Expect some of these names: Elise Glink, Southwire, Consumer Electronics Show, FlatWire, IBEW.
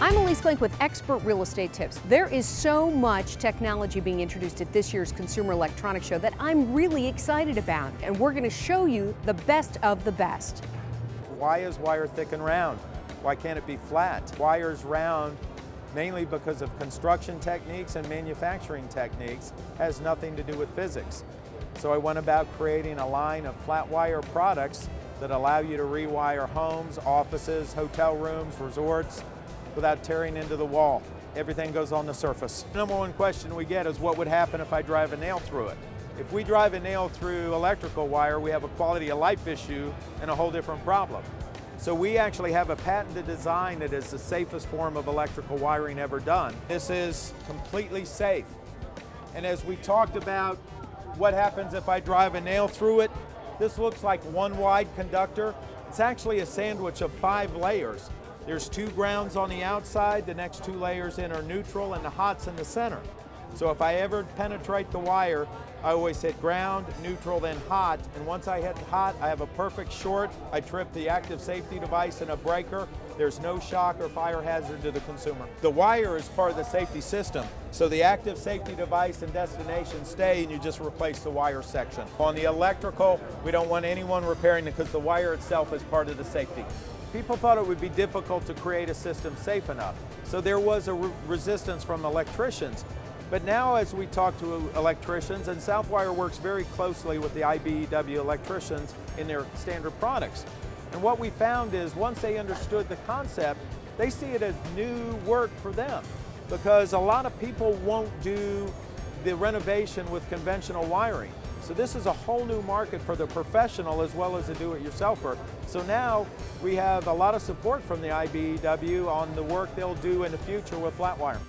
I'm Elise Glink with Expert Real Estate Tips. There is so much technology being introduced at this year's Consumer Electronics Show that I'm really excited about, and we're going to show you the best of the best. Why is wire thick and round? Why can't it be flat? Wire's round mainly because of construction techniques and manufacturing techniques. Has nothing to do with physics. So I went about creating a line of FlatWire products that allow you to rewire homes, offices, hotel rooms, resorts, without tearing into the wall. Everything goes on the surface. The number one question we get is, what would happen if I drive a nail through it? If we drive a nail through electrical wire, we have a quality of life issue and a whole different problem. So we actually have a patented design that is the safest form of electrical wiring ever done. This is completely safe. And as we talked about what happens if I drive a nail through it, this looks like one wide conductor. It's actually a sandwich of 5 layers. There's 2 grounds on the outside, the next 2 layers in are neutral, and the hot's in the center. So if I ever penetrate the wire, I always hit ground, neutral, then hot. And once I hit hot, I have a perfect short. I trip the active safety device and a breaker. There's no shock or fire hazard to the consumer. The wire is part of the safety system. So the active safety device and destination stay, and you just replace the wire section. On the electrical, we don't want anyone repairing it because the wire itself is part of the safety. People thought it would be difficult to create a system safe enough. So there was a resistance from electricians. But now as we talk to electricians, and Southwire works very closely with the IBEW electricians in their standard products. And what we found is once they understood the concept, they see it as new work for them, because a lot of people won't do the renovation with conventional wiring. So this is a whole new market for the professional as well as the do-it-yourselfer. So now we have a lot of support from the IBEW on the work they'll do in the future with FlatWire.